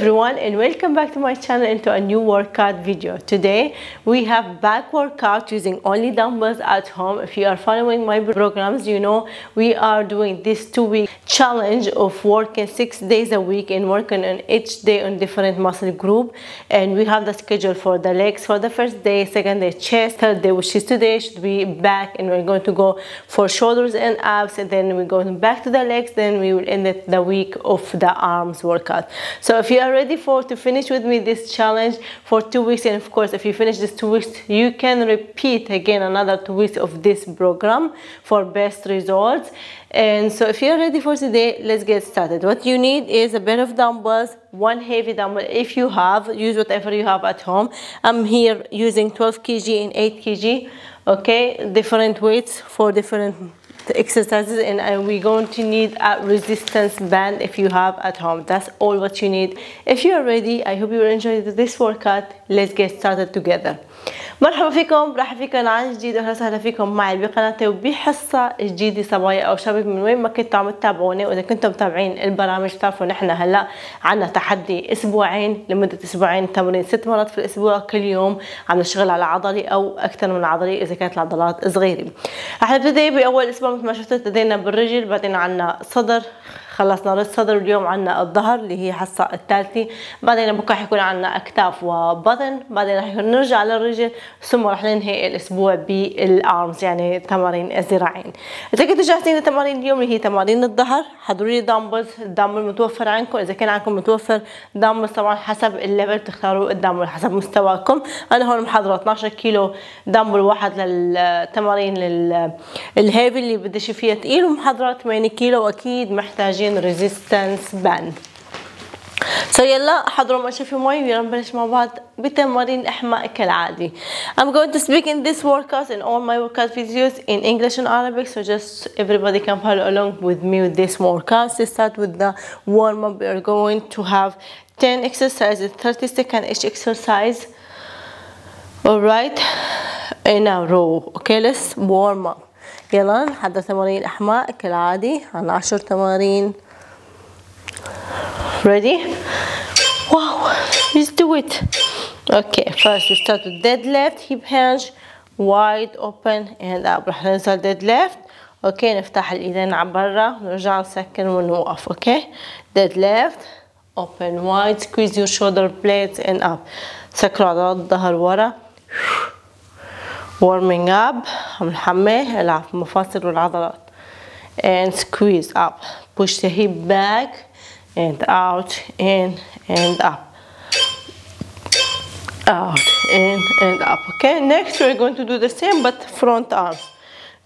everyone and welcome back to my channel and to a new workout video. Today we have back workout using only dumbbells at home. If you are following my programs, you know we are doing this 2-week challenge of working 6 days a week and working on each day on different muscle group, and we have the schedule for the legs for the first day, second day chest, third day, which is today, should be back, and we're going to go for shoulders and abs, and then we're going back to the legs, then we will end it the week of the arms workout. So if you are ready to finish with me this challenge for 2 weeks, and of course if you finish this 2 weeks you can repeat again another 2 weeks of this program for best results. And so if you're ready for today, let's get started. What you need is a pair of dumbbells, one heavy dumbbell if you have, use whatever you have at home. I'm here using 12 kg and 8 kg, okay, different weights for different exercises, and we're going to need a resistance band if you have at home. That's all what you need. If you are ready, I hope you enjoyed this workout. Let's get started together. مرحبا فيكم، راح فيكم عن جديد، اهلا وسهلا فيكم معي بقناتي وبحصه جديده. صبايا او شباب من وين ما كنتوا عم تتابعوني، واذا كنتوا متابعين البرامج بتعرفوا نحن هلا عندنا تحدي اسبوعين، لمده اسبوعين تمرين 6 مرات في الاسبوع، كل يوم عم نشتغل على عضلي او اكثر من عضلي اذا كانت العضلات صغيره. راح نبتدي باول اسبوع مثل ما شفتوا ابتدينا بالرجل، بعدين عندنا صدر، خلصنا رأس صدر، واليوم عنا الظهر اللي هي حصة الثالثة، بعدين بكره حيكون عنا أكتاف وبطن، بعدين رح نرجع للرجل، ثم رح ننهي الأسبوع بالأرمز يعني تمارين الذراعين. إذا كنتوا جاهزين لتمارين اليوم اللي هي تمارين الظهر، حضروا لي دامبلز، الدامبل متوفر عندكم، إذا كان عندكم متوفر دامبلز طبعا حسب الليفل بتختاروا الدامبل حسب مستواكم، أنا هون محضرة 12 كيلو دامبل واحد للتمارين الهيفي اللي بدي شي فيها ثقيل، ومحضرة 8 كيلو وأكيد محتاجين resistance band. So يلا حضروا ما شفي مي ويلا نبلش مع بعض بتمارين احماء كالعادي. I'm going to speak in this workout and all my workout videos in English and Arabic, so just everybody can follow along with me with this workout. Let's start with the warm up. We are going to have 10 exercises, 30 seconds each exercise. Alright, in a row. Okay, let's warm up. يلا نحضر تمارين احماء كالعادي، عنا 10 تمارين. ready? wow, let's do it. okay, first we start with deadlift, hip hinge, wide open and up. رح ننزل deadlift. okay, نفتح الايدين عبرا ونرجع نسكن ونوقف. okay, deadlift, open wide, squeeze your shoulder blades and up. سكروا عضلات الظهر ورا. warming up, عم نحمي العب المفاصل والعضلات and squeeze up, push the hip back and out, in and up, out, in and up. okay, next we're going to do the same but front arms.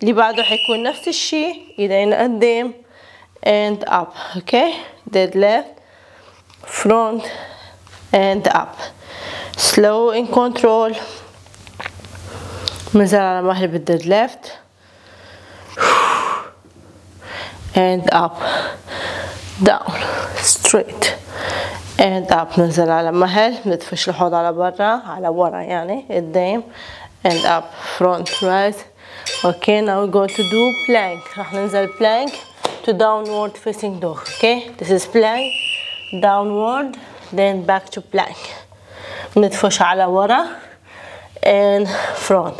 اللي بعده حيكون نفس الشي، ايدين قدام and up. okay, deadlift, front and up, slow and control. منزل على مهل بالديد ليفت and up, down, straight and up. منزل على مهل، ندفش الحوض على برا على ورا يعني قدام and up, front, right. okay, now we're going to do plank. رح ننزل plank to downward facing dog. okay, this is plank, downward then back to plank. ندفش على ورا and front.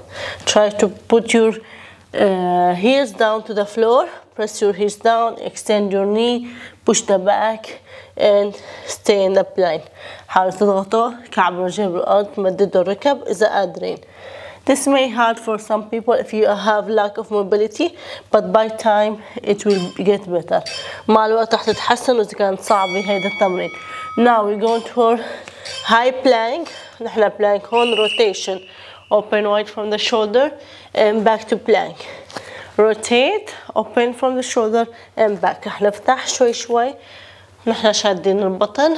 Try to put your heels down to the floor, press your heels down, extend your knee, push the back and stay in the plank. حاولوا تضغطوا كعب الرجل بالارض، مددوا الركب اذا قادرين. This may hard for some people if you have lack of mobility, but by time it will get better. مع الوقت رح تتحسن واذا كان صعب هيدا التمرين. Now we're going for high plank. نحن plank هون rotation, open wide from the shoulder and back to plank, rotate, open from the shoulder and back. رح نفتح شوي شوي، نحن شادين البطن،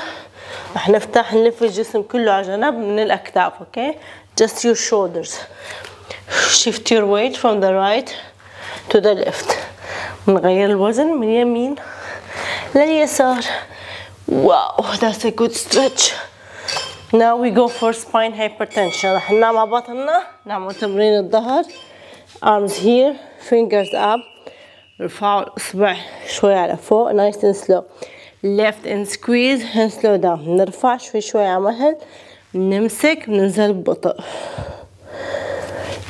رح نفتح نلف الجسم كله على جنب من الأكتاف. okay, just your shoulders, shift your weight from the right to the left. نغير الوزن من اليمين لليسار. wow, that's a good stretch. now we go for spine hypertension. رح ننام على بطننا، نعمل تمرين الظهر. arms here, fingers up، رفعوا الإصبع شوي على فوق nice and slow. lift and squeeze and slow down. نرفع شوي شوي على مهل، نمسك ننزل ببطء.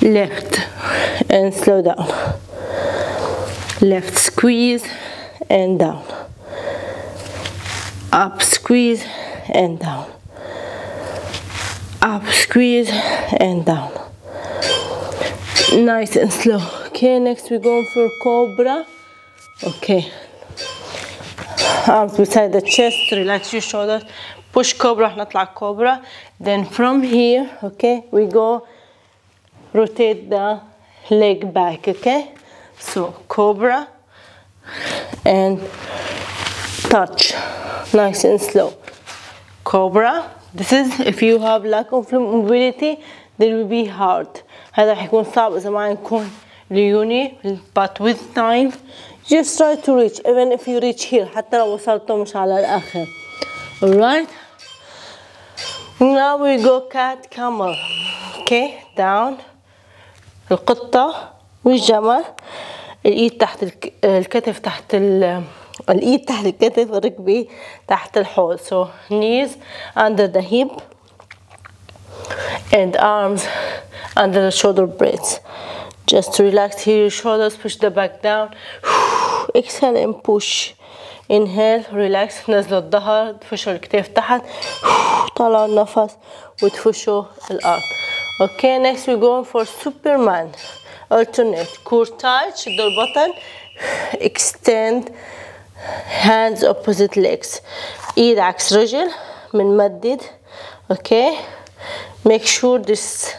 Lift and slow down. Left squeeze and down. Up squeeze and down. Up squeeze and down. Nice and slow. Okay, next we're going for cobra. Okay. Arms beside the chest, relax your shoulders. Push cobra, نطلع cobra. Then from here, okay, we go rotate the leg back, okay? So cobra and touch, nice and slow. Cobra. This is if you have lack of mobility, then will be hard. هذا حيكون صعب إذا ما عندكم ليوني. But with time, just try to reach. Even if you reach here, حتى لو وصلتوا مش على الآخر. Alright. Now we go cat camel. Okay, down. القطة والجمل. الإيد تحت الكتف تحت الإيد تحت الكتف والركبة تحت الحوض. So knees under the hip and arms under the shoulder blades. Just relax here your shoulders, push the back down. Exhale and push. Inhale, relax. نزلوا الظهر، تفشوا الكتف تحت. طلعوا النفس وتفشوا الأرض. Okay, next we're going for Superman. Alternate. Core touch, door button. Extend hands opposite legs. ايد عكس رجل. منمدد. Okay. Make sure this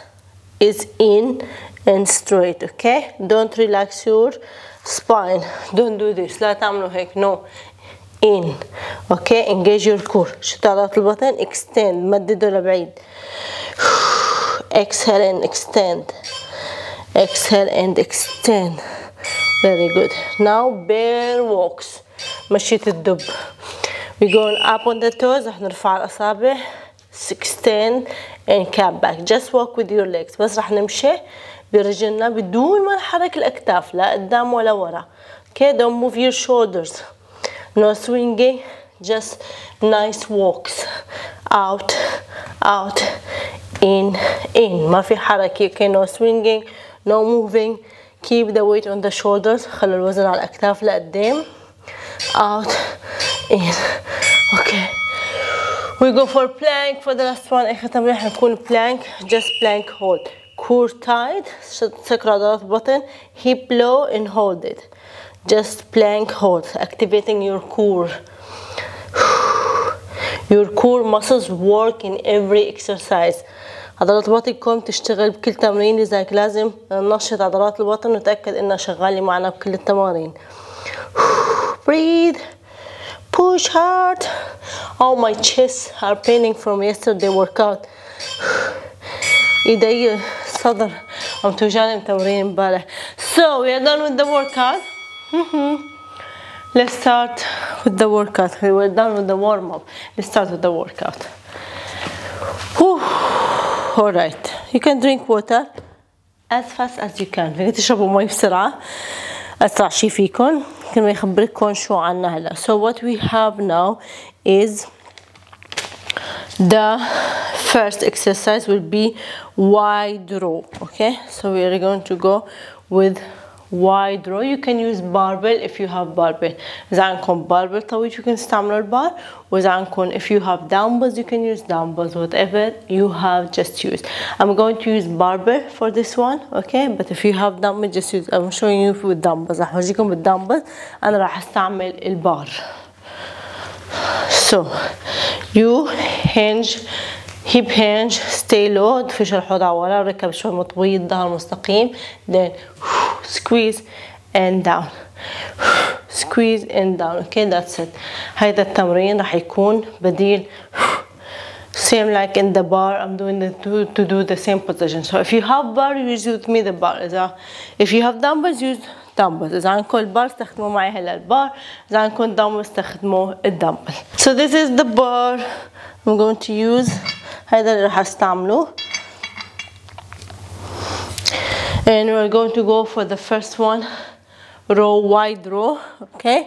is in and straight. Okay. Don't relax your spine. Don't do this. لا تعملوا هيك. No. In. Okay. Engage your core. شد عضلات البطن. Extend. مددوا لبعيد. Exhale and extend. Exhale and extend. Very good. Now bear walks. مشيت الدب. We're going up on the toes. رح نرفع الأصابع. Extend and cap back. Just walk with your legs. بس رح نمشي برجلنا بدون ما نحرك الأكتاف لا قدام ولا ورا. Okay, don't move your shoulders. No swinging. Just nice walks. Out, out, in, in. ما في حركة. Okay, no swinging. No moving. Keep the weight on the shoulders. خلوا الوزن على الأكتاف لقدام. Out, in. Okay. We go for plank for the last one. آخر تمرين حنكون plank. Just plank hold. Core tight. سكر عضلات البطن. Hip low and hold it. Just plank hold. Activating your core. Your core muscles work in every exercise. عضلات بطنكم تشتغل بكل تمرين، لذلك لازم ننشط عضلات البطن ونتأكد انها شغالة معنا بكل التمارين. Breathe. Push hard. Oh, my chests are paining from yesterday workout. ايدي الصدر عم توجعني من تمرين امبارح. So we are done with the workout. Let's start with the workout. We were done with the warm-up. Let's start with the workout. All right. You can drink water as fast as you can. بدك تشربوا مي بسرعة. أسرع شيء فيكم. كنا بنخبركم شو عنا هلا. So what we have now is the first exercise will be wide row. Okay. So we are going to go with wide row. You can use barbell if you have barbell. إذا عندكم barbell طويل you can استعملوا البار. وإذا عندكم if you have dumbbells you can use dumbbells. Whatever you have just use. I'm going to use barbell for this one. Okay. But if you have dumbbells just use. I'm showing you with dumbbells. رح أورجيكم بالدمبل. أنا راح أستعمل البار. So you hinge. Hip hinge. Stay low. تفش الحوض على ورا. ركب شوي مطويل. ظهر مستقيم. Then squeeze and down. Squeeze and down. Okay, that's it. هيدا التمرين رح يكون بديل. Same like in the bar. I'm doing the to do the same position. So if you have bar, use with me the bar. If you have dumbbells, use dumbbells. إذا عندكم البار استخدموا معي هلا البار. إذا عندكم dumbbells استخدموا الدمبل. So this is the bar. I'm going to use. هيدا اللي رح استعمله. And we're going to go for the first one, row, wide row, okay?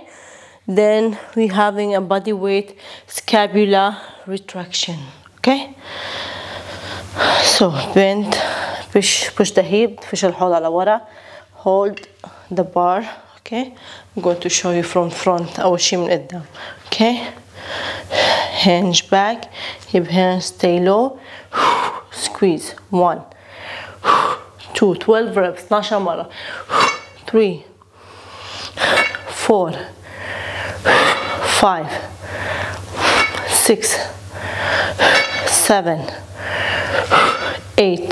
Then we're having a body weight scapular retraction. Okay, so bend, push the hip, push الحوض على ورا, hold the bar. Okay, I'm going to show you from front. أول شيء من قدام. Okay, hinge back, hip hinge, stay low, squeeze. 1, 2, 12 reps, 12 مرة. 3, 4, 5, 6, 7, 8,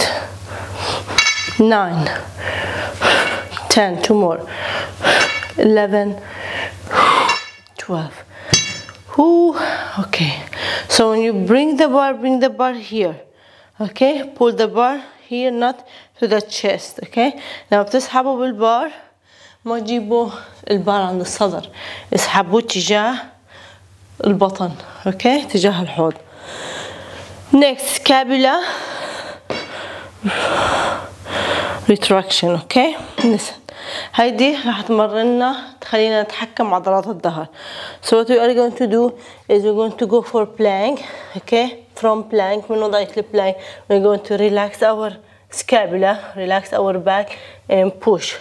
9, 10, 2 more, 11, 12. Ooh, okay, so when you bring the bar here, okay, pull the bar here, not to the chest. Okay, now بتسحبوا بالبار, ما تجيبوا البار عند الصدر, اسحبوا تجاه البطن. Okay, تجاه الحوض. Next, scapular retraction. Okay, listen. هيدي راح تمرننا, تخلينا نتحكم عضلات الظهر. So what we are going to do is we're going to go for plank. Okay, from plank, من وضعية البلانك, we're going to relax our scapula, relax our back and push.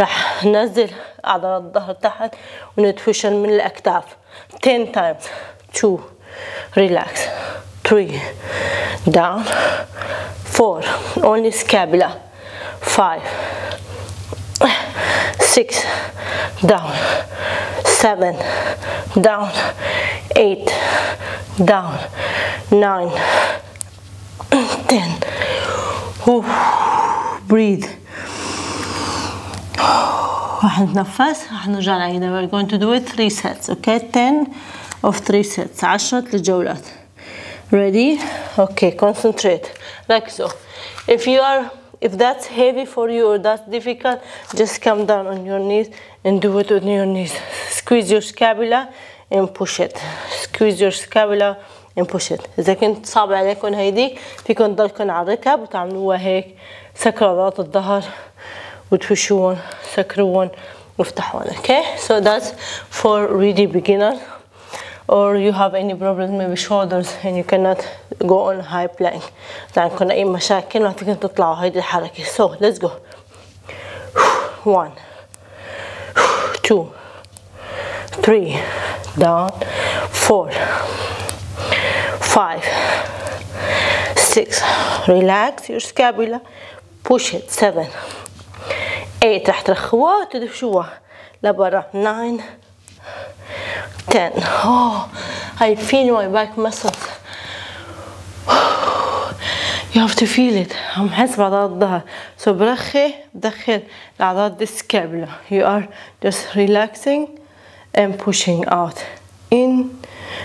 راح ننزل عضلات الظهر تحت وندفشن من الأكتاف. 10 times. 2, relax. 3, down. 4, only scapula. 5, 6, down. 7, down. 8, down. 9, 10. Ooh, breathe. We're going to do it 3 sets. Okay, 10 of 3 sets. 10 للجولات. Ready? Okay, concentrate. Like so. If that's heavy for you or that's difficult, just come down on your knees and do it on your knees. Squeeze your scapula and push it. Squeeze your scapula and push it. إذا كنت صعب عليكم هيديك, فيكن تضلكن على الركب وتعملوها هيك, سكر عضلات الظهر وتفشون, سكرون وافتحون. Okay, so that's for really beginner, or you have any problems, maybe shoulders, and you cannot go on high plank. إذا عندكن أي مشاكل ما فيكن تطلعوا هيدي الحركة. So let's go. 1, 2, 3, down. 4, 5, 6, relax your scapula, push it. 7, 8, راح ترخوها وتدفشوها لبرا. 9, 10. Oh, I feel my back muscles. You have to feel it. عم حس بعضلات الظهر. So برخي بدخل العضلات السكابولا. You are just relaxing and pushing out, in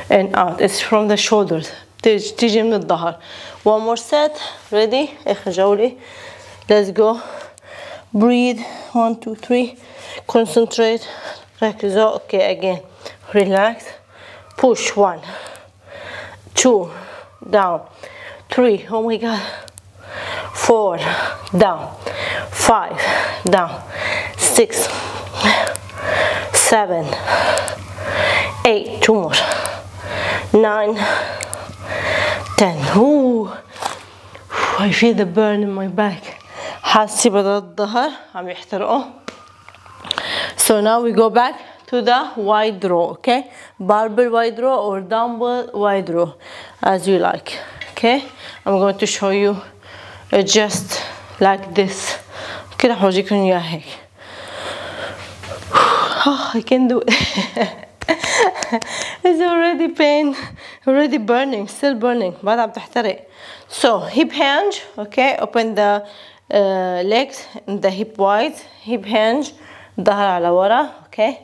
and out. It's from the shoulders. تيجي من الظهر. One more set. Ready? آخر جولة. Let's go. Breathe. 1, 2, 3. Concentrate. Okay, again. Relax. Push. 1, 2, down. 3. Oh my God. 4, down. 5, down. 6, 7. 8, 2 more. 9, 10. Ooh, I feel the burn in my back. حاسة بعضلات الظهر عم يحترقوا. So now we go back to the wide row. Okay, barbell wide row or dumbbell wide row, as you like. Okay, I'm going to show you just like this. كده حورجيكم إياه هيك. I can do it. It's already pain, already burning, still burning. بعد عم تحترق. So hip hinge, okay. Open the legs and the hip wide. Hip hinge, ظهر على ورا, okay.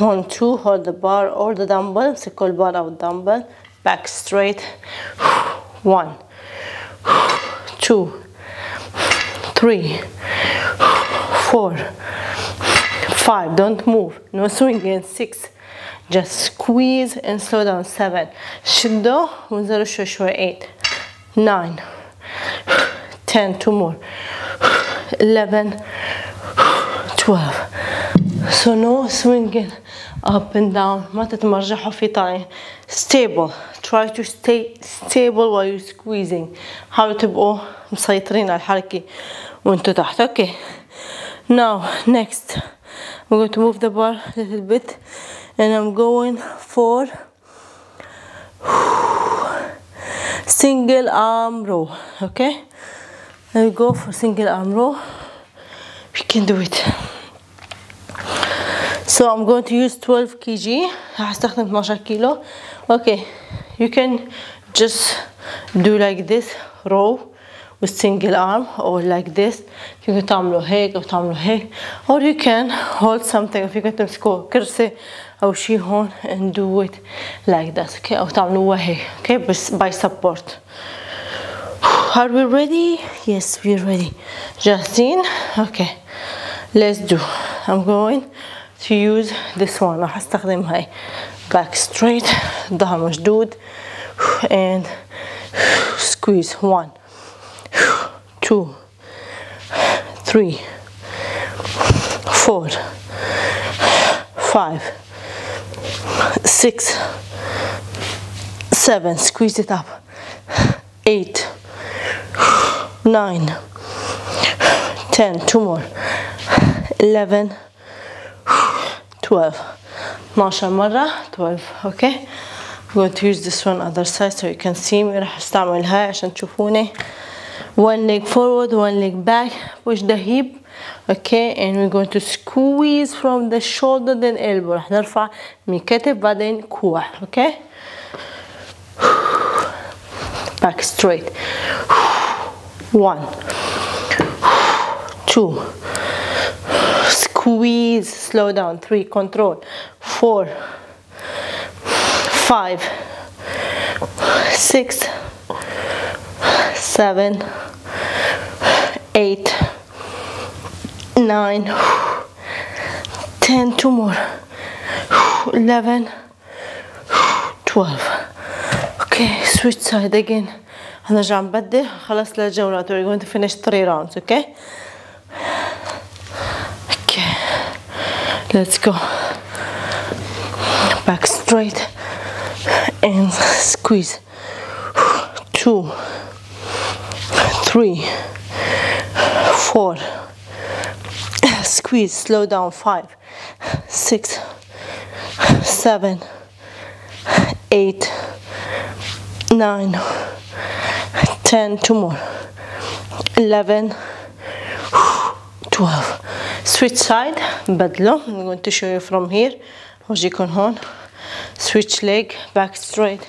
1, 2, hold the bar or the dumbbell. Take the bar or dumbbell. Back straight. 1, 2, 3, 4, 5. Don't move. No swinging. 6. Just squeeze and slow down. 7. شدوا وانزلوا شوي شوي. 8. 9. 10. 2 more. 11. 12. So no swinging up and down. ما تتمرجحوا في طعين. Stable. Try to stay stable while you're squeezing. حاولوا تبقوا مسيطرين على الحركة وانتوا تحت. Okay. Now next, we're going to move the bar a little bit, and I'm going for single arm row. Okay. I'll go for single arm row. We can do it. So I'm going to use 12 kg. هستخدم 12 كيلو. Okay, you can just do like this row with single arm, or like this. You can تعملوا هيك أو تعملوا هيك, or you can hold something. فيكم تمسكوا كرسي أو شيء هون and do it like that. Okay, أو تعملوها هيك. Okay, by support. Are we ready? Yes, we're ready. Justine. Okay, let's do. I'm going to use this one. راح استخدم هاي back straight, ظهر مشدود, and squeeze. 1, 2, 3, 4, 5, 6, 7. Squeeze it up. 8, 9, 10. 2 more. 11, 12 مرة. 12. Okay, I'm going to use this one other side so you can see me. راح استعمل هاي عشان تشوفوني. 1 leg forward, 1 leg back. Push the hip. Okay, and we're going to squeeze from the shoulder then elbow. راح نرفع من كتف بعدين كوع. Okay, back straight. 1, 2. Squeeze, slow down. 3, control. 4, 5, 6, 7, 8, 9, 10. 2 more. 11, 12. Okay, switch side again. هنرجع عم بدي خلص 3 جولات. We're going to finish 3 rounds. Okay. Let's go. Back straight and squeeze. 2, 3, 4. Squeeze. Slow down. 5, 6, 7, 8, 9, 10. 2 more. 11, 12. Switch side. بدلو. I'm going to show you from here. هوجيكم هون. Switch leg. Back straight.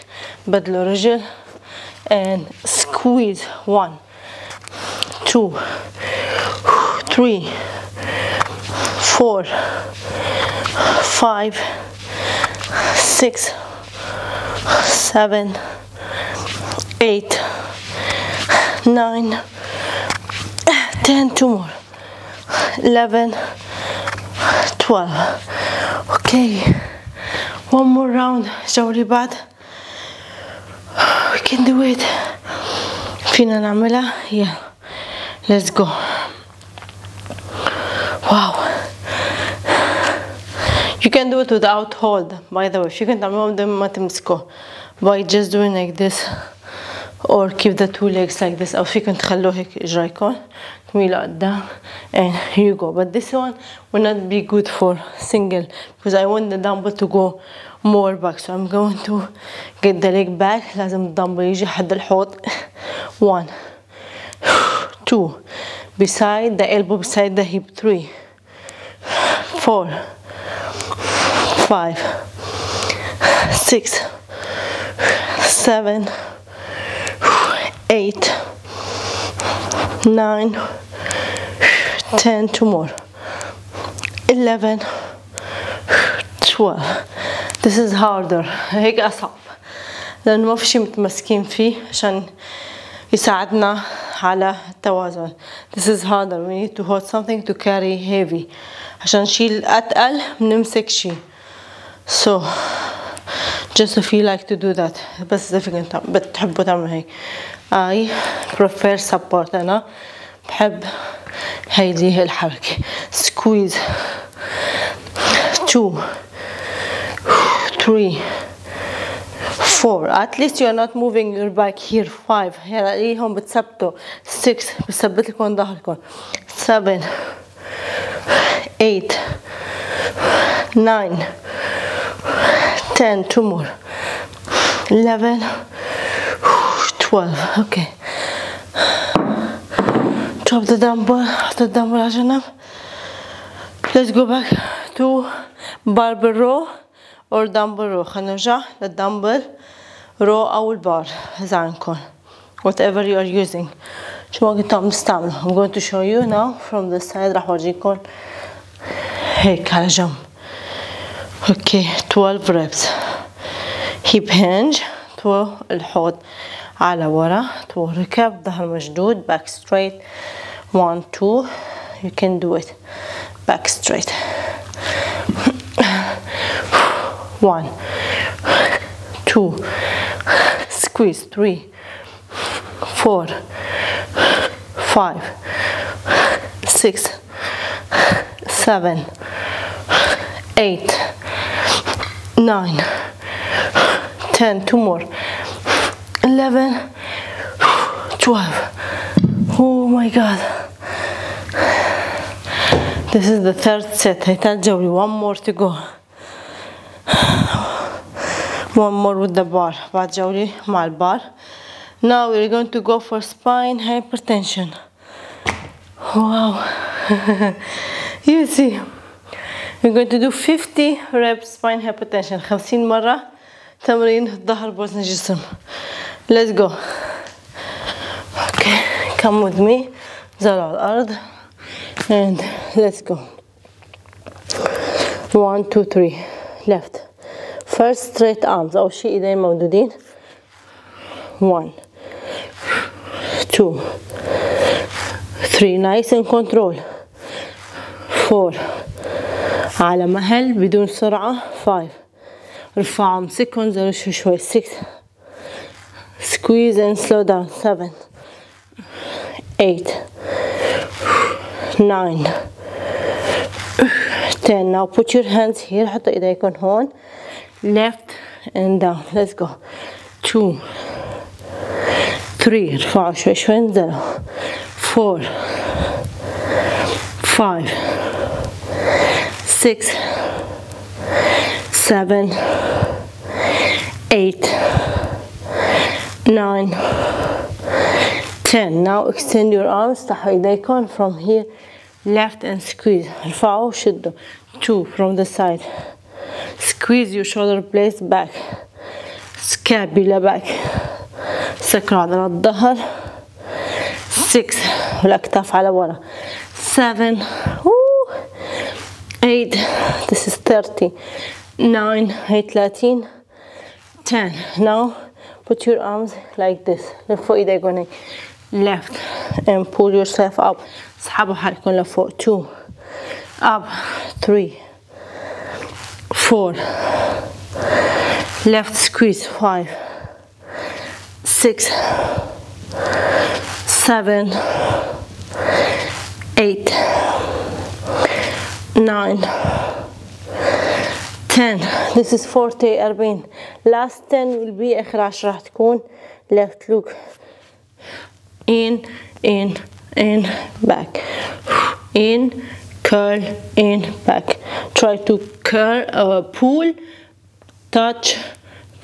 بدلو رجل. And squeeze. 1, 2, 3, 4, 5, 6, 7, 8, 9, 10. 2 more. 11, 12. Okay, one more round. جولة بعد. We can do it. فينا نعملها. Yeah, let's go. Wow. You can do it without hold, by the way. If you can تعملوها بدون ما تمسكوا, by just doing like this, or keep the 2 legs like this. أو فيكم تخلوه هيك إجريكم تميلوا قدام, and here you go. But this one will not be good for single because I want the dumbbell to go more back. So I'm going to get the leg back. لازم الدمبل يجي حد الحوض. 1, 2. Beside the elbow, beside the hip. 3, 4, 5, 6, 7. 8, 9, 10. 2 more. 11, 12. This is harder. هيك أصعب لأنه ما في شيء متمسكين فيه عشان يساعدنا على التوازن. This is harder. We need to hold something to carry heavy. عشان نشيل أتقل بنمسك شيء. So just if you like to do that. بس إذا فيكم بتحبوا تعملوا هيك. I prefer support. أنا بحب هيدي الحركة. Squeeze. 2, 3, 4. At least you're not moving your back here. 5. هنا ليهم بتثبتوا. 6. بثبت لكم ظهركم. 7, 8, 9, 10. 2 more. 11, 12. Okay. Drop the dumbbell. After the dumbbell, عشان let's go back to barbell row or dumbbell row. هنرجع للدمبل رو أو البار زعنكم. Whatever you are using. شو ما كنتم تستعملوا. I'm going to show you now from the side. راح أورجيكم هيك على جنب. Okay, 12 reps. Hip hinge. تو الحوض على ورا. تو ركب ظهر مشدود. Back straight. 1, 2. You can do it. Back straight. 1, 2, squeeze, 3, 4, 5, 6, 7, 8, 9, 10, 2 more, 11, 12. Oh my God, this is the third set. One more to go. One more with the bar. بعد جولي مع البار. Now we're going to go for spine hypertension. Wow. You see, we're going to do 50 reps spine hypertension. 50 مرة تمرين الظهر بوزن الجسم. Let's go. Okay, come with me. زرع على الأرض. And let's go. 1, 2, 3. Left. First straight arms. أو شيء إيدين ممدودين. 1, 2, 3. Nice and control. 4. على مهل بدون سرعة. 5. ارفع امسك انزل شوي. 6. Squeeze and slow down. 7, 8, 9, 10. Now put your hands here. حطوا إيديكم هون. Left and down. Let's go. 2, 3. ارفعوا شوي شوي انزلوا. 4, 5, 6, 7, 8, 9, 10. Now extend your arms. تحوا إيديكم from here. Left and squeeze. ارفعوا وشدوا. 2 from the side. Squeeze your shoulder blades back. Scapula back. سكروا عضلات الظهر. 6 والأكتاف على ورا. 7, 8. This is 30. 9. هي 30. 10. Now put your arms like this. لفوا إيديكم هيك. Left and pull yourself up. اسحبوا حالكم لفوق. 2 up. 3, 4. Left squeeze. 5, 6, 7, 8, 9, 10. This is 40 40. Last 10 will be آخر 10 راح تكون left look. In, back. In, curl, in, back. Try to curl, pull, touch,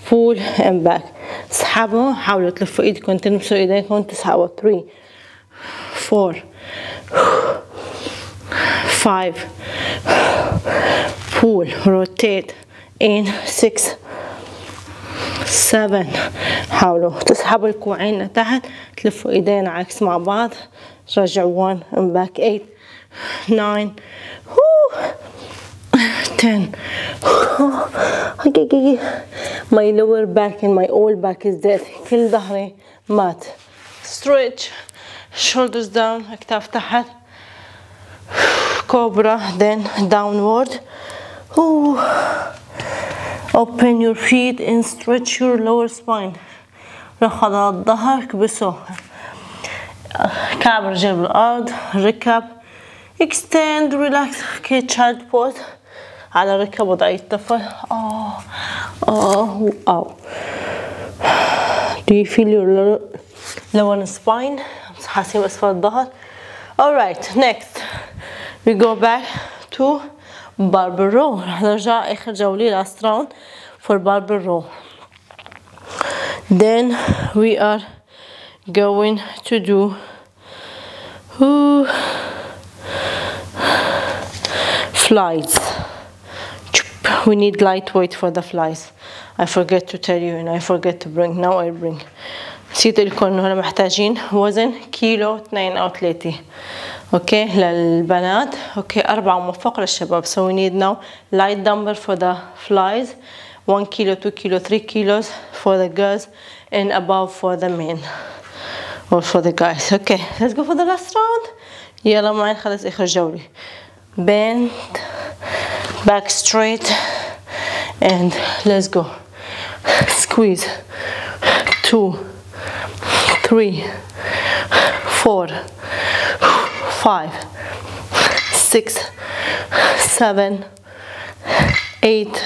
pull, and back. اسحبوا حاولوا تلفوا ايدكم تلمسوا ايديكم تسحبوا. 3, 4, 5. Pull, rotate. In, 6, 7. حاولوا تسحبوا الكوعين لتحت تلفوا ايدين عكس مع بعض رجعوا. 1 and back. 8, 9. 10. Okay. My lower back and my old back is dead. كل ظهري مات. Stretch. Shoulders down. أكتاف تحت. Cobra. Then downward. Ooh. Open your feet and stretch your lower spine. رخ عضلات الظهر كبسوه. كعب رجل بالأرض. ركب. Extend. Relax. Okay. Child pose. على ركبه ضعيف. Oh. Do you feel your low on the spine? Alright, next we go back to barbell row. نرجع آخر جولة last round for barbell row. Then we are going to do flies. We need lightweight for the flies. I forget to tell you and I forget to bring. Now I bring. نسيت لكم إنه هلا محتاجين وزن كيلو 2 أو 3. Okay للبنات. Okay 4 وما فوق للشباب. So we need now light dumbbell for the flies. 1 kilo, 2 kilo, 3 kilos for the girls and above for the men or for the guys. Okay, let's go for the last round. يلا معي خلص آخر جولة. Bend, back straight, and let's go. Squeeze. 2, 3, 4, 5, 6, 7, 8,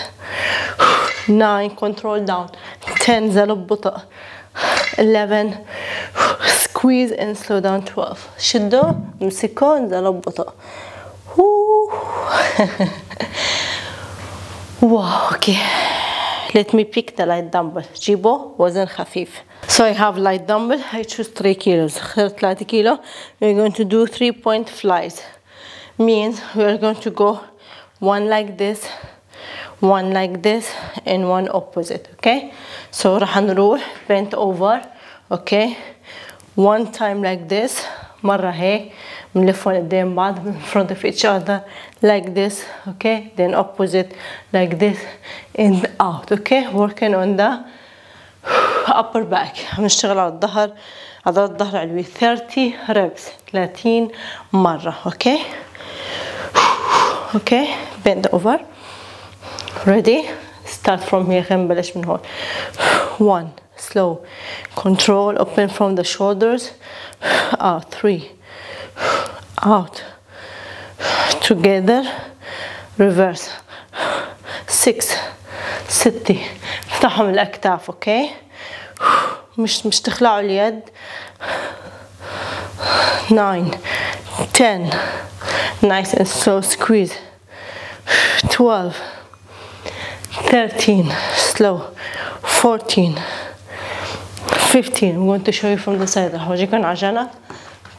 9. Control down. 10. زلب بطء. 11. Squeeze and slow down. 12. شده امسكه زلب بطء. Wow, okay. Let me pick the light dumbbell. جيبه وزن خفيف. So I have light dumbbell. I choose 3 kilos. 3 kilo. We're going to do 3-point flies. Means we're going to go one like this, one like this, and one opposite. Okay? So رح نروح bent over. Okay? One time like this. مرة هيك. بنلفهم قدام بعض in front of each other like this, okay, then opposite like this and out, okay, working on the upper back. عم نشتغل على الظهر, عضلة الظهر علوي. 30 reps, 30 مرة, okay, okay, bend over, ready, start from here, نبلش من هون. 1, slow, control, open from the shoulders, out, 3, out, together, reverse, 6, 6. افتحوا من الأكتاف, okay? مش تخلعوا اليد. 9, 10. Nice and slow, squeeze. 12, 13. Slow. 14, 15. I'm going to show you from the side. هوريكم عجلة.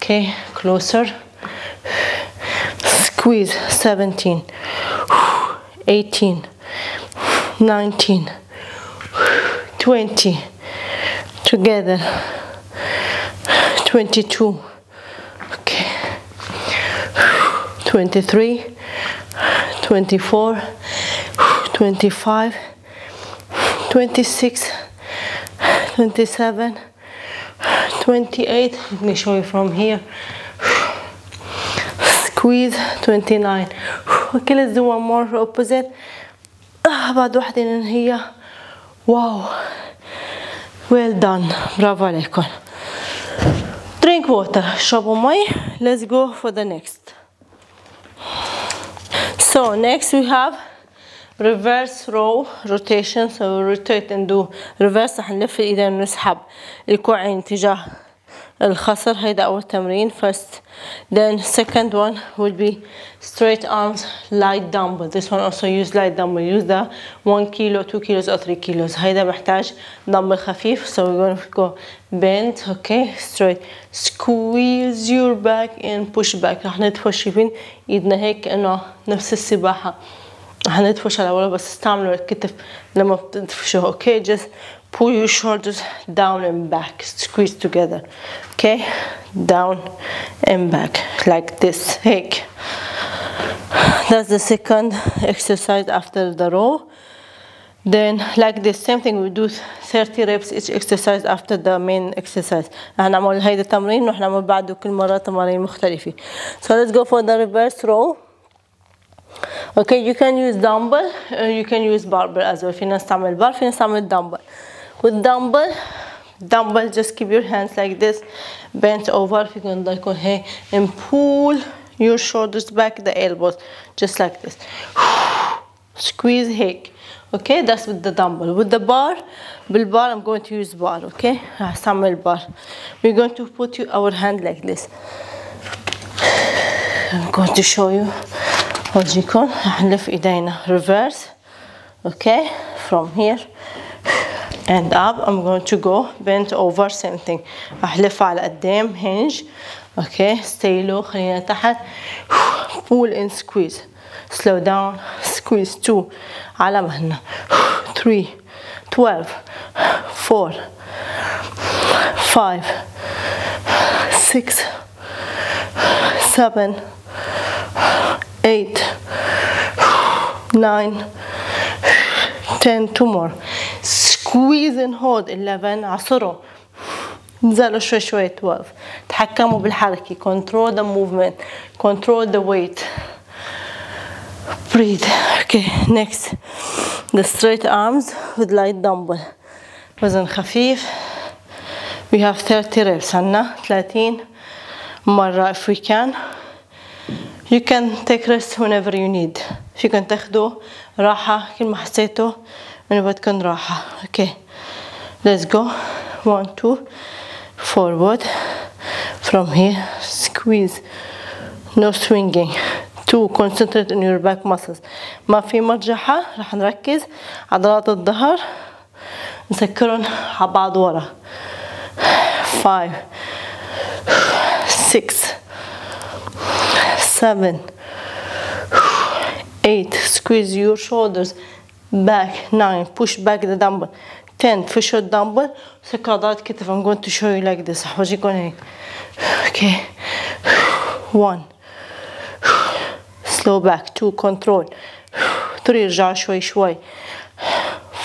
Okay, closer. Squeeze. 17, 18, 19, 20. Together. 22. Okay. 23, 24, 25, 26, 27, 28. Let me show you from here. Squeeze. 29. Okay, let's do one more opposite. بعد واحدة ننهيها. Wow, well done. برافو عليكم. Drink water. اشربوا مي. Let's go for the next. So next we have reverse row rotation. So we rotate and do reverse. هنلف الإيدين ونسحب الكوعين تجاه الخصر. هيدا أول تمرين. First, then second one will be straight arms, light dumbbell. This one also use light dumbbell. Use the 1 kilo, 2 kilos or 3 kilos. هيدا محتاج dumbbell خفيف. So we're going to go bend, okay, straight, squeeze your back and push back. رح ندفع شايفين إيدنا هيك إنه نفس السباحة. هندفش على الأول بس استعملوا الكتف لما بتدفشوا. Okay, just pull your shoulders down and back, squeeze together. Okay, down and back like this. Heck, that's the second exercise after the row. Then like this, same thing. We do 30 reps each exercise after the main exercise. هنعمل هيدا التمرين ونحن بعده كل مرة تمارين مختلفة. So let's go for the reverse row. Okay, you can use dumbbell or you can use barbell as well. If you want to use barbell, you can use dumbbell. With dumbbell, just keep your hands like this, bent over. If you can, like, hey, and pull your shoulders back, the elbows, just like this. squeeze هيك. Okay, that's with the dumbbell. With the bar, بالbar I'm going to use bar. Okay, هستعمل bar. We're going to put our hand like this. I'm going to show you. أورجيكم هنلف إيدينا reverse. Okay, from here and up. I'm going to go bent over, same thing. هلف على قدام hinge. Okay, stay low. خلينا تحت. Pull and squeeze. Slow down. Squeeze 2. على مهلنا. 3. 12. 4. 5. 6. 7. 8. 9. 10. 2 more. Squeeze and hold. 11. عصروا. انزلوا شوي شوي. 12. تحكموا بالحركة. Control the movement. Control the weight. Breathe. Okay, next the straight arms with light dumbbell. وزن خفيف. We have 30 reps. عنا 30 مرة if we can. You can take rest whenever you need. فيكن تاخدوا راحة كل ما حسيتوا إنه بدكن راحة. Okay, let's go. 1, 2, forward. From here, squeeze. No swinging. 2. Concentrate on your back muscles. ما في مرجحة. رح نركز عضلات الظهر. نسكرن على بعض ورا. 5, 6, 7, 8. Squeeze your shoulders back. 9. Push back the dumbbell. 10. Push your dumbbell. سكر عضلات كتف. I'm going to show you like this. هورجيكم هيك. Okay. 1. Slow back. 2. Control. 3. رجع شوي شوي.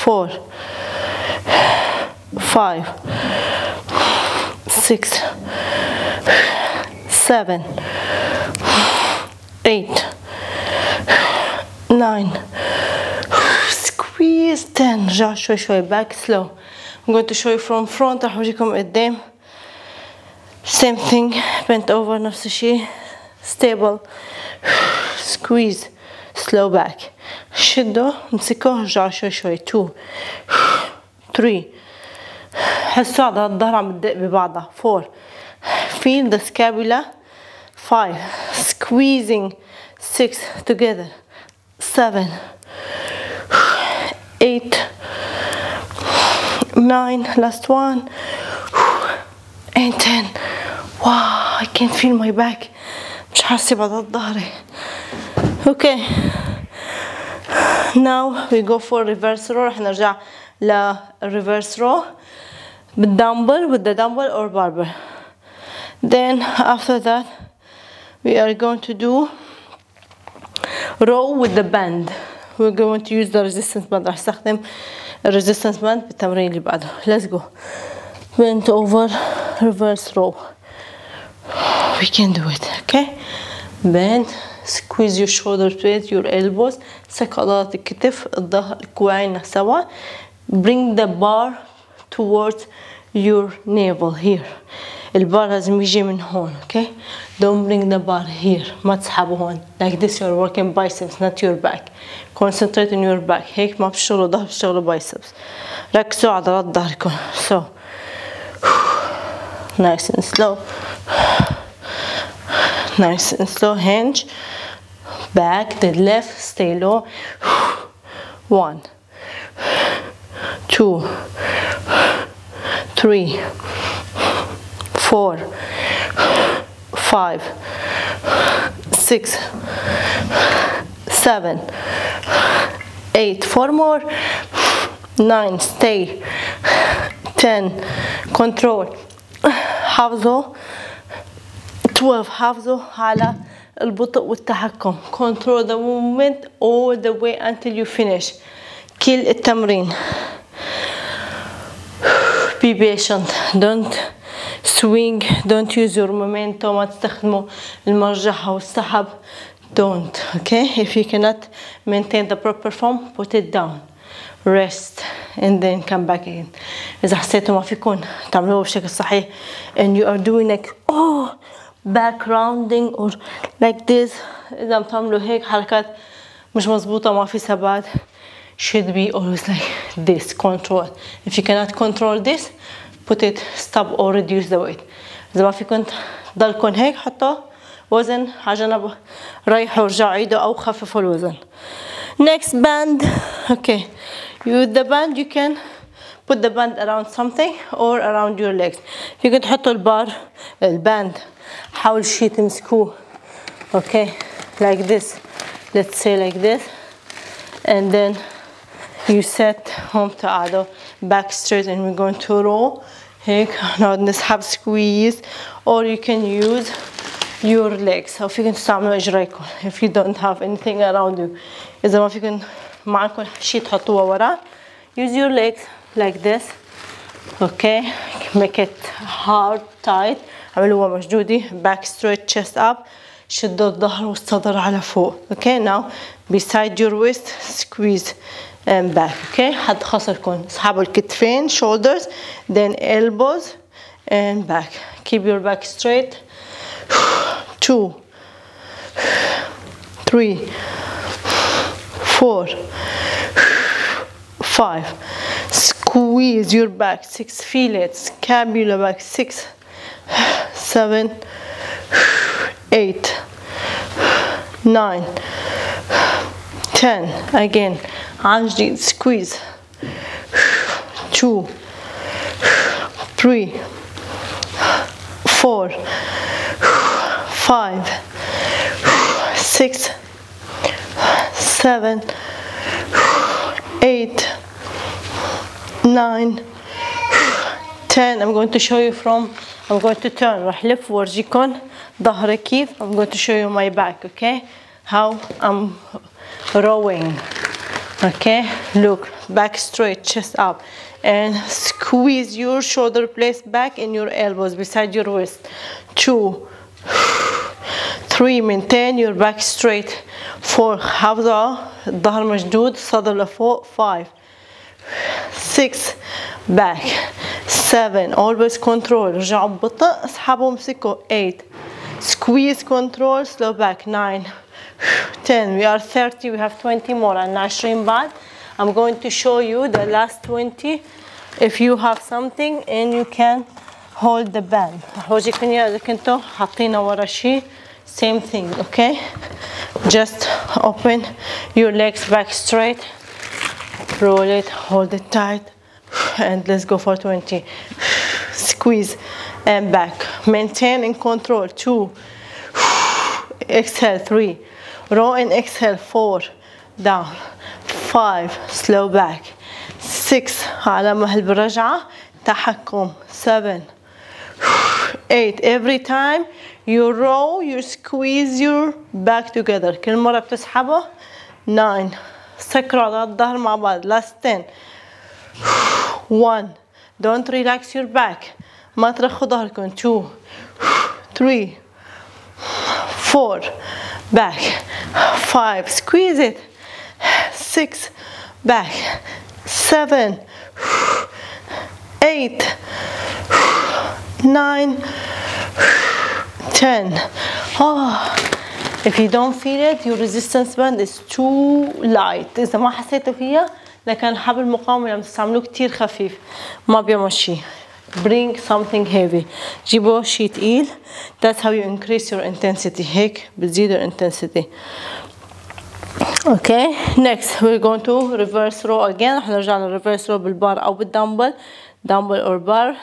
4, 5, 6, 7, 8, 9. Squeeze. 10. رجع شوي شوي. Back slow. I'm going to show you from front. رح أورجيكم قدام. Same thing. Bent over. نفس الشيء. Stable. Squeeze. Slow back. شده. امسكه. رجع شوي شوي. 2, 3. حسوا عضلات الظهر عم تدق ببعضها. 4. Feel the scapula. 5. Squeezing. 6. Together. 7, 8, 9. Last one. And 10. Wow, I can't feel my back. مش حاسة بعضلات ظهري. Okay, now we go for reverse row. رح نرجع ل reverse row بالدمبل, with the dumbbell or barbell. Then after that we are going to do row with the band. We're going to use the resistance band. رح استخدم resistance band بالتمرين اللي بعده. Let's go. Bend over, reverse row. We can do it. Okay, bend. Squeeze your shoulder blades, your elbows. سك عضلات الكتف, الظهر, الكوعين سوا. Bring the bar towards your navel here. البار لازم يجي من هون. Okay, don't bring the bar here. ما تسحبه هون. Like this you're working biceps, not your back. Concentrate on your back. هيك ما بتشتغلوا ظهر, بتشتغلوا biceps. ركزوا عضلات ظهركم. So nice and slow. Nice and slow. Hinge. Back. The left. Stay low. 1, 2, 3, 4, 5, 6, 7, 8. 4 more. 9. Stay. 10. Control. حافظوا. 12. حافظوا على البطء والتحكم. Control the movement all the way until you finish. كل التمرين. Be patient. Don't swing. Don't use your momentum. ما تستخدموا المرجحة والسحب. Don't. Okay. If you cannot maintain the proper form, put it down. Rest and then come back again. إذا حسيتوا ما فيكم تعملوه بشكل صحيح and you are doing like oh back rounding or like this. إذا بتعملوا هيك حركات مش مظبوطة ما في ثبات. Should be always like this, control. If you cannot control this, put it, stop or reduce the weight. إذا ما فيكن ضلكن هيك حطوا وزن على جنب رايح ورجع عيده أو خففوا الوزن. Next band. Okay, with the band you can put the band around something or around your legs. فيكن تحطوا البار الباند حاول شي تمسكوه. Okay, like this. Let's say like this, and then you set home to other back straight, and we're going to roll. Here, now this half squeeze, or you can use your legs. If you can تعملوا إجريكم, if you don't have anything around you, إذا ما فيكن معكم شيء تحطوه ورا, use your legs like this. Okay, make it hard, tight. عملوها مشدودة, back straight, chest up. شدوا الظهر والصدر على فوق. Okay, now beside your waist, squeeze and back. Okay, حد خصركم. اسحبوا الكتفين, shoulders, then elbows and back. Keep your back straight. 2, 3, 4, 5. Squeeze your back. 6, feel it. Scapula back. 6, 7, 8, 9, 10. Again, Anjdi, squeeze. 2, 3, 4, 5, 6, 7, 8, 9, 10. I'm going to show you from. I'm going to turn. راح لف وارجيكم ظهري كيف. I'm going to show you my back. Okay, how I'm rowing. Okay, look, back straight, chest up, and squeeze your shoulder blades back and your elbows beside your waist. 2, 3, maintain your back straight. 4, حافظوا الظهر مشدود صدر لفوق. 5, 6, back. 7, always control. رجعوا ببطء اسحبوا امسكوا. 8, squeeze, control, slow back. 9, 10. We are 30, we have 20 more, and 20 بعد. I'm going to show you the last 20. If you have something and you can hold the band. هوجيكن يا كنتو حاطين ورا شيء. Same thing, okay? Just open your legs back straight. Roll it, hold it tight, and let's go for 20. Squeeze and back. Maintain and control. 2. Exhale. 3. Roll and exhale. 4. Down. 5. Slow back. 6. على مهل برجعة. تحكم. 7, 8. Every time you roll, you squeeze your back together. كل مرة بتسحبه. 9. سكروا عضلات الظهر مع بعض. Last 10. 1. Don't relax your back. ما ترخوا ظهركم. 2, 3, 4. Back. 5. Squeeze it. 6. Back. 7, 8, 9, 10. Oh. If you don't feel it, your resistance band is too light. إذا ما حسيتوا فيها لكن حبل المقاومة لما تستعملوه كتير خفيف ما بيمشي. Bring something heavy. جيبوا شيء تقيل. That's how you increase your intensity. هيك بتزيدوا intensity. Okay. Next we're going to reverse row again. رح نرجع للreverse row بالبار أو بالدمبل. Dumbbell or bar.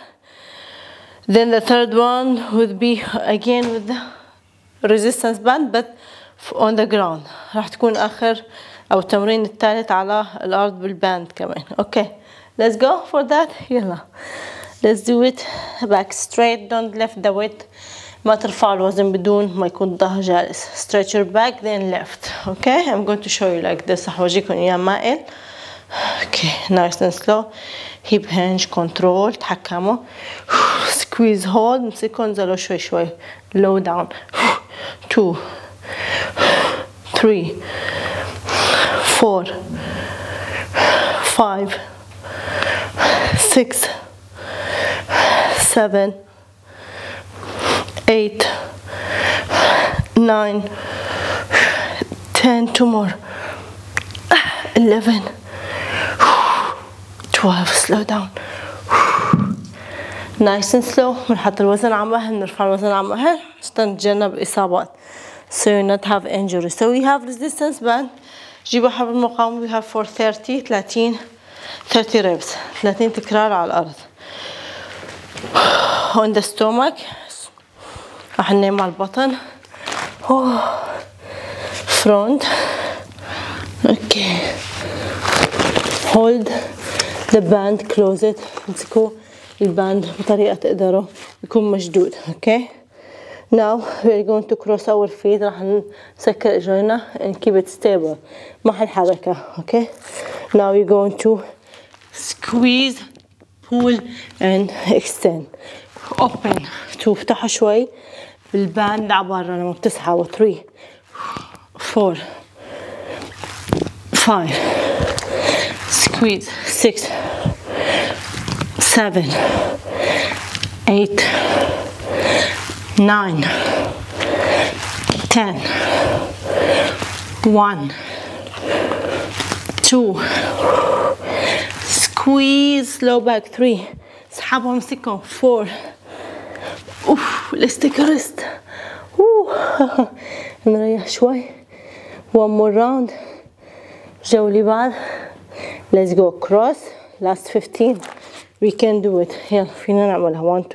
Then the third one would be again with the resistance band but on the ground. راح تكون آخر أو التمرين الثالث على الأرض بالباند كمان. Okay, let's go for that. يلا, let's do it. Back straight. Don't lift the weight. ما ترفع الوزن بدون ما يكون الظهر جالس. Stretch your back then lift. Okay, I'm going to show you like this. هورجيكم إياه مائل. Okay, nice and slow. Hip hinge control. تحكموا. Squeeze hold. امسكوا انزلوا شوي شوي. Low down. 2, 3, 4, 5, 6, 7, 8, 9, 10. 2 more. 11, 12, slow down. Nice and slow. بنحط الوزن على مؤهل، بنرفع الوزن على مؤهل عشان نتجنب إصابات. So you not have injury. So we have resistance band. جيبوا حبل مقاومة. We have for 30 reps. 30 تكرار على الأرض. On the stomach. راح ننام على البطن. Front. Okay. Hold the band. Close it. امسكوا الباند بطريقة تقدروا يكون مشدود. Okay. Now we're going to cross our feet. راح نسكر إجرينا and keep it stable. ما حنحركها. Okay. Now we're going to squeeze, pull and extend. Open. تفتحوا شوي الباند عبارة لما بتسحبوا 3, 4, 5, squeeze, 6, 7, 8, 9, 10, 1, 2, squeeze, slow back, 3, اسحبهم امسكهم 4, اوف let's take a rest. نريح شوي. One more round. الجو اللي بعد. Let's go cross. Last 15. We can do it. يلا فينا نعملها. 1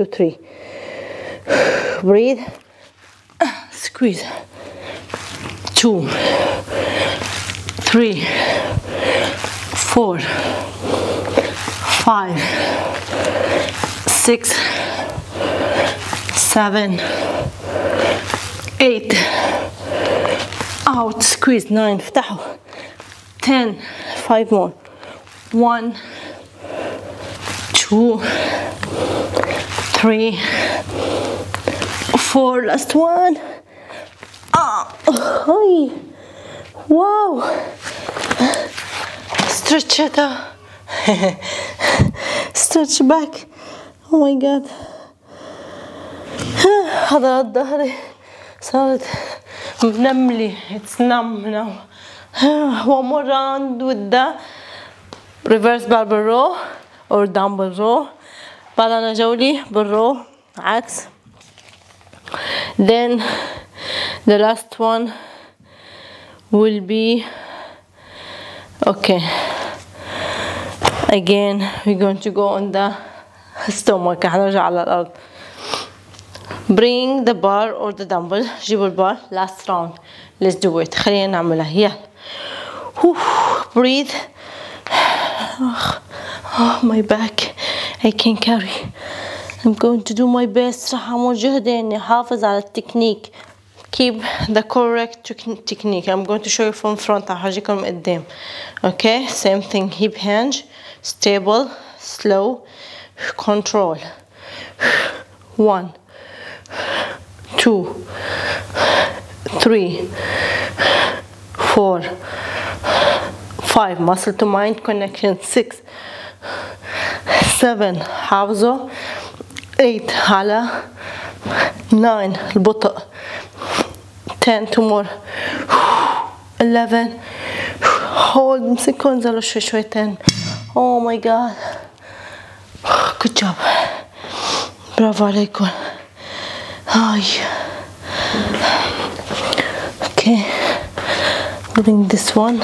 2 3. Breathe. Squeeze. 2 3 4 5 6 7 8. Out. Squeeze. 9. افتحوا. 10. 5 more. 1 2 3 4. Last one. Hi. Wow. Stretch it out. Stretch back. Oh my God. عضلات ظهري صارت منملي. It's numb now. One more round with the reverse barbell row or dumbbell row. بعدنا جولي بالرو عكس. Then the last one will be okay. Again we're going to go on the stomach. هنرجع على الأرض. Bring the bar or the dumbbell. جيبوا البار. Last round. Let's do it. خلينا نعملها. يلا. Breathe. Oh, my back. I can carry. I'm going to do my best. راح أعمل جهدي إني أحافظ على التكنيك. Keep the correct technique. I'm going to show you from front. هحاجيكم قدام. Okay. Same thing. Hip hinge. Stable. Slow. Control. 1 2 3 4 5. Muscle to mind connection. 6 7. حافظوا. 8 على 9 البطء. 10 tomorrow. 11 hold. امسكوا انزلوا شوي شوي. 10. Oh my God. Good job. برافو عليكم. Hi. Okay, doing this one.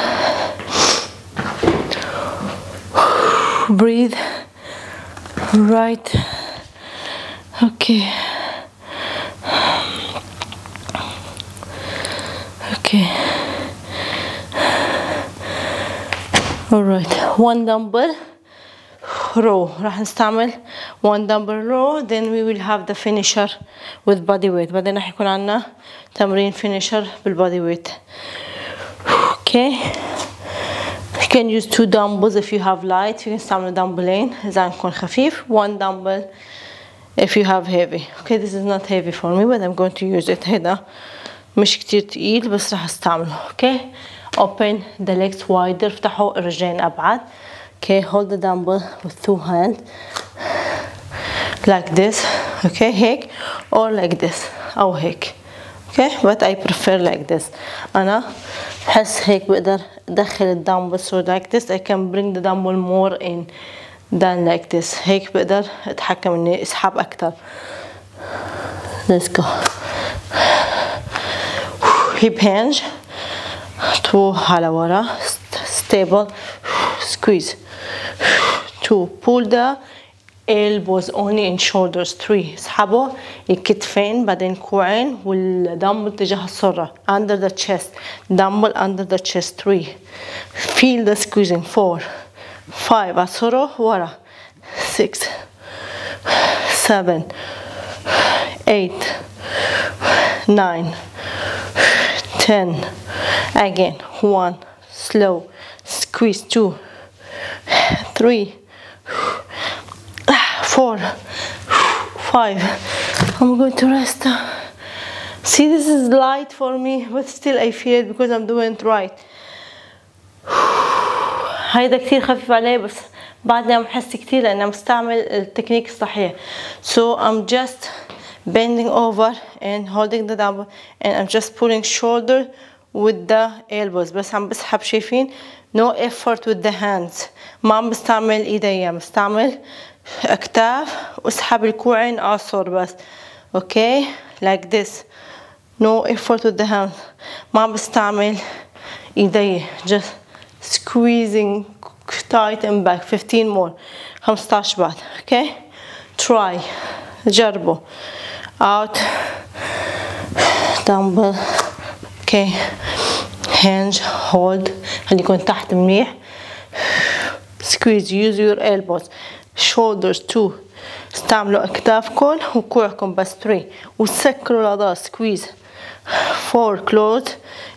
Breathe. Right. Okay. Okay. All right. One dumbbell row. راح نستعمل one dumbbell row, then we will have the finisher with body weight. بعدين راح يكون عندنا تمرين finisher بالbody weight. Okay. You can use 2 dumbbells if you have light. You can استعمل dumbbellين إذا عندكم خفيف. 1 dumbbell if you have heavy. Okay, this is not heavy for me, but I'm going to use it. هيدا مش كتير تقيل بس راح استعمله. Okay. Open the legs wider. افتحوا الرجلين أبعد. Okay, hold the dumbbell with 2 hands like this. Okay, هيك or like this أو هيك. Okay, but I prefer like this. أنا بحس هيك بقدر دخل الدامبل. So like this I can bring the dumbbell more in than like this. هيك بقدر اتحكم اني اسحب اكتر. Let's go. Hip hinge. Two على ورا. Stable. Squeeze. Two. Pull the elbows only in shoulders. Three. اسحبوا الكتفين بعدين كوعين والدمبل تجاه السرة. Under the chest. Dumbbell under the chest. Three. Feel the squeezing. Four. Five. السرة ورا. Six. Seven. Eight. 9, 10. Again, 1, slow, squeeze, 2, 3, 4, 5. I'm going to rest. See, this is light for me, but still I feel it because I'm doing it right. هيدا كتير خفيف علي بس بعدني عم حس كتير لأني عم استعمل التكنيك الصحيح. So I'm just bending over and holding the dumbbell and I'm just pulling shoulder with the elbows. بس عم بسحب شايفين no effort with the hands. ما عم بستعمل ايدي عم بستعمل اكتاف واسحب الكوعين اعصر بس. Okay like this. No effort with the hands. ما عم بستعمل ايدي. Just squeezing tight and back. 15 more. 15 بعد. Okay try. جربوا. Out, dumbbell, okay, hinge, hold, خليكم تحت منيح, squeeze, use your elbows, shoulders, two, استعملوا أكتافكم وكوعكم بس, three, وسكروا العضلات, squeeze, four, close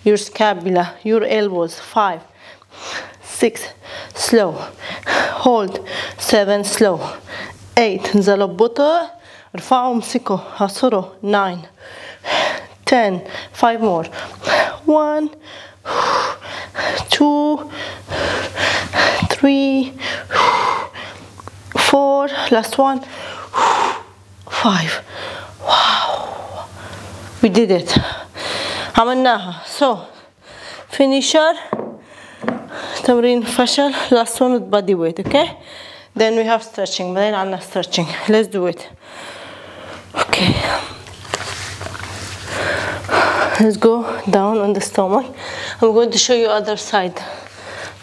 your scapula, your elbows, five, six, slow, hold, seven, slow, eight, انزلوا ببطء, ارفعوا امسكوا حصروا 9 10. 5 more. 1 2 3 4. Last one. 5. Wow, we did it. عملناها. So finisher تمرين فشل. Last one with body weight. Okay, then we have stretching. بعدين عنا stretching. Let's do it. Okay, let's go down on the stomach. I'm going to show you other side.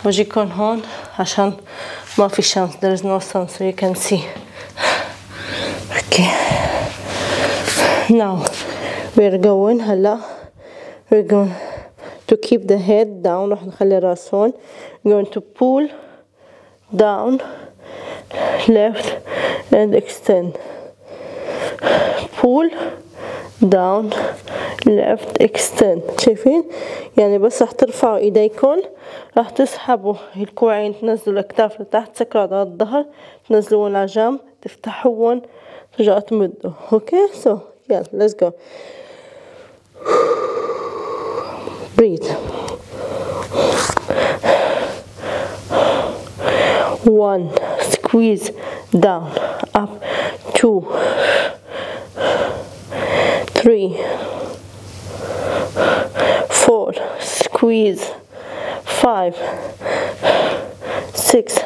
بجيكم هون عشان ما في شمس. There is no sun, so you can see. Okay. Now we're going هلا. We're going to keep the head down. رح نخلي الراس هون. We're going to pull down, left and extend. Pull down left extend. شايفين؟ يعني بس رح ترفعوا ايديكم رح تسحبوا الكوعين تنزلوا الاكتاف لتحت سكروا عضلات الظهر تنزلوهم على جنب تفتحوهم ترجعوا تمدوا. اوكي سو يلا ليتس جو. بريث. 1 squeeze down up. 2 3 4 squeeze. 5 6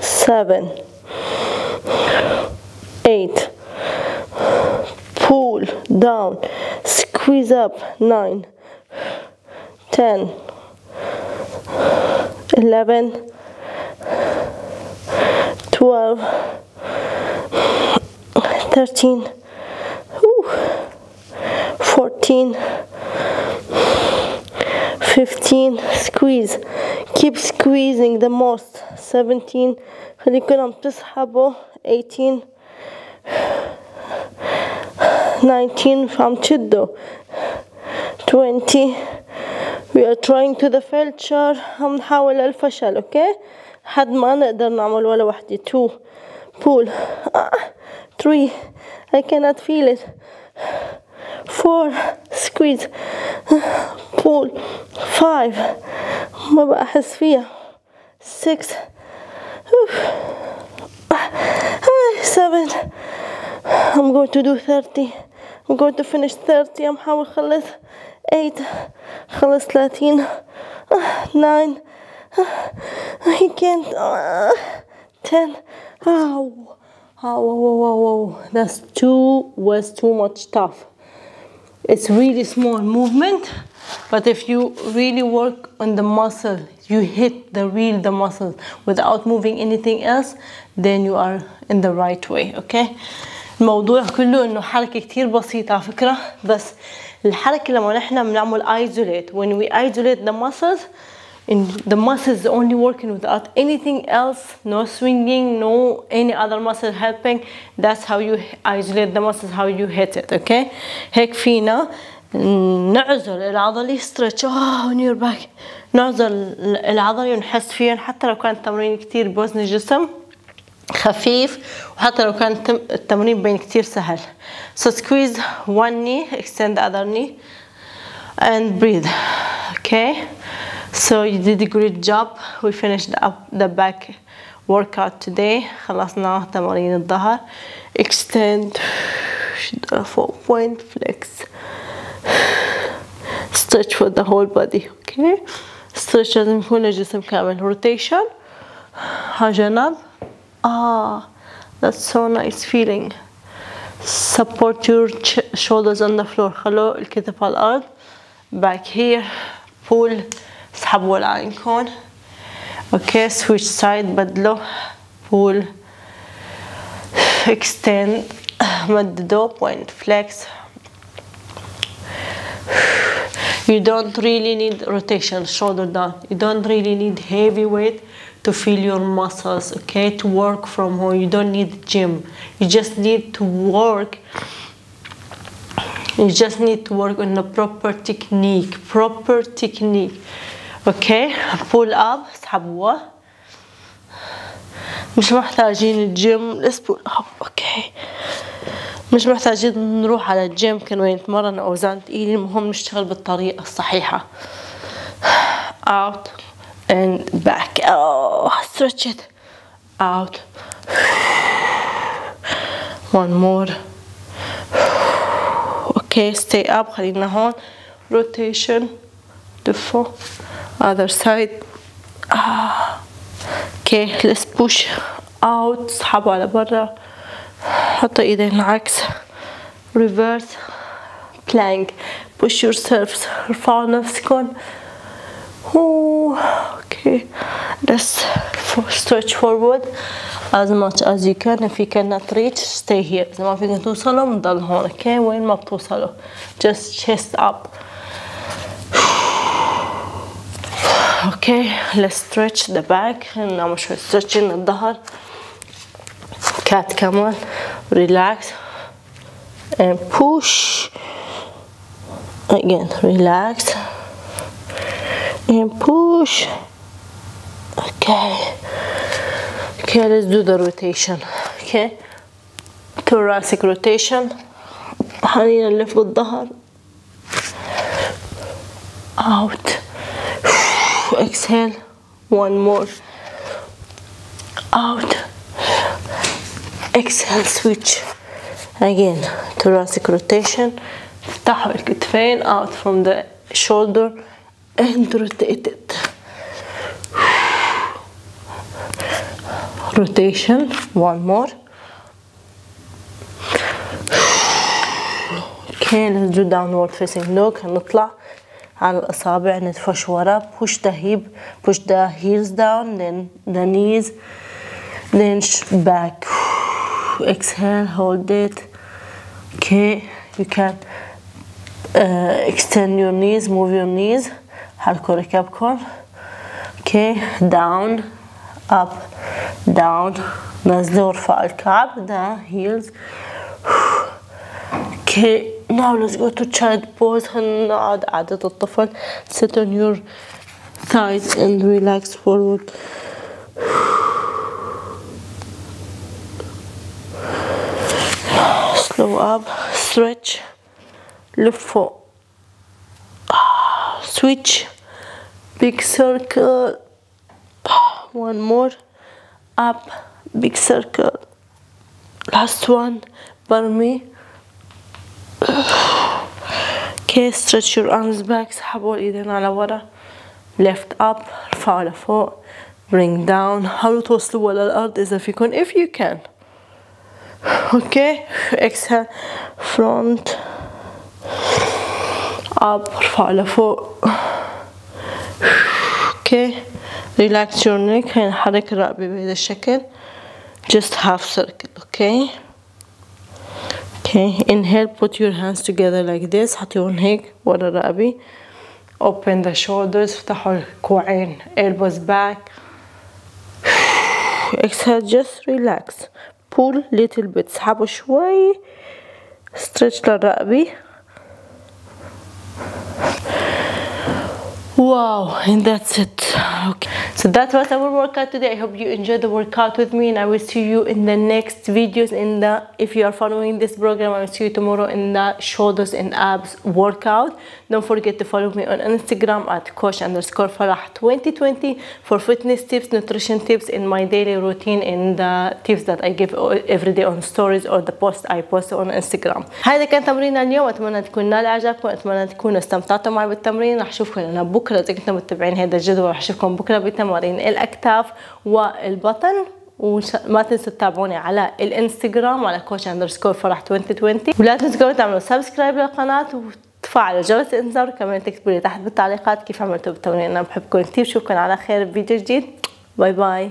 7 8. Pull down squeeze up. 9 10 11 12 13. 14 15. Squeeze, keep squeezing the most. 17. خليكم عم تسحبوا. 18 19. عم تشدوا. 20. We are trying to the failure. عم نحاول للفشل. اوكي حد ما نقدر نعمل ولا وحده. 2 pull. 3 I cannot feel it. 4 squeeze. Pull. 5 ما بقى أحس فيها. 6 7. I'm going to do 30. I'm going to finish 30. I'm حاول أخلص. 8 خلص 30 9 I can't 10 ow. Oh, whoa, whoa, whoa. That's too much tough. It's really small movement, but if you really work on the muscle, you hit the muscle without moving anything else, then you are in the right way, okay? الموضوع كله إنه حركة كتير بسيطة على فكرة، بس الحركة لما نحنا بنعمل isolate, when we isolate the muscles, and the muscles only working without anything else, no swinging, no any other muscle helping. That's how you isolate the muscles, how you hit it, okay? هيك فينا نعزل العضلة stretch on your back. نعزل العضلة ونحس فيها حتى لو كان التمرين كتير بوزن الجسم خفيف وحتى لو كان التمرين بين كتير سهل. So squeeze one knee, extend the other knee and breathe, okay? So you did a great job. We finished up the back workout today. خلصنا تمارين الظهر. Extend, full point, flex. Stretch for the whole body, okay? Stretch لازم يكون الجسم كامل. Rotation. هجنب. That's so nice feeling. Support your shoulders on the floor. خلو الكتف على الأرض. Back here. Pull. اسحبوا العنكون. Okay, switch side بدله. Pull. Extend. مددوا. Point. Flex. You don't really need rotation. Shoulder down. You don't really need heavy weight to feel your muscles. Okay, to work from home. You don't need gym. You just need to work. You just need to work on the proper technique. Proper technique. Okay, pull up, اسحبوه. مش محتاجين الجيم. Let's pull up. Okay. مش محتاجين نروح على الجيم كنا نتمرن أوزان تقيلة. المهم نشتغل بالطريقة الصحيحة. Out and back. Oh, stretch it. Out. One more. Okay, stay up. خلينا هون. Rotation. دفو. Other side. Okay, let's push out. اسحبوا على برا. حط ايدين عكس. Reverse plank. Push yourselves. ارفعوا نفسكم. Okay. Let's stretch forward as much as you can. If you cannot reach, stay here. إذا ما فيكم توصلوا بنضل هون. Okay. وين ما بتوصلوا. Just chest up. Okay, let's stretch the back and I'm sure stretching the ظهر. Cat, come on, relax and push again. Relax and push. Okay, okay, let's do the rotation. Okay, thoracic rotation. خلينا نلف الظهر. Out. Exhale, one more. Out. Exhale, switch. Again, thoracic rotation. افتحوا الكتفين out from the shoulder and rotate it. Rotation, one more. Okay, let's do downward facing dog. هنطلع على الأصابع ندفش ورا. Push the hip, push the heels down, then the knees, then back. Exhale, hold it. Okay, you can extend your knees, move your knees. حركوا ركبكم. Okay, down, up, down. نزلوا وارفعوا الكعب. The heels. Okay. Now let's go to child pose. هنقعد عادة الطفل. Sit on your thighs and relax forward. Slow up, stretch. لفوا. Switch. Big circle. One more. Up. Big circle. Last one. Burmese. اوكي stretch your arms back. اسحبوا الايدين على ورا. lift up ارفعوا لفوق. bring down. حاولوا توصلوا للارض اذا فيكن if you can. اوكي exhale front up ارفعوا لفوق. اوكي relax your neck. هنحرك الرقبة بهذا الشكل. just half circle. اوكي okay, inhale, put your hands together like this. حطيهم هيك ورا الرقبة. open the shoulders. افتحوا الكوعين. elbows back. exhale, just relax. pull little bit. اسحبوا شوي. stretch للرقبة. Wow, and that's it. Okay, so that was our workout today. I hope you enjoyed the workout with me, and I will see you in the next videos. If you are following this program, I will see you tomorrow in the shoulders and abs workout. Don't forget to follow me on Instagram at coach_farah2020 for fitness tips, nutrition tips, and my daily routine, and the tips that I give every day on stories or the posts I post on Instagram. هذا كان تمريننا اليوم. أتمنى تكون نال عجبكم. أتمنى تكونوا استمتعتوا معي بالتمرين. رح أشوفكم لنا بكرة. إذا كنتم متابعين هذا الجدول رح أشوفكم بكرة بتمارين الأكتاف والبطن. وما تنسوا تتابعوني على الانستغرام على coach_farah2020. ولا تنسوا تعملوا سبسكرايب للقناة وتفعلوا جرس الانذار. وكمان تكتبوا لي تحت بالتعليقات كيف عملتوا بالتمرين. أنا بحبكم كتير. بشوفكم على خير بفيديو جديد. باي باي.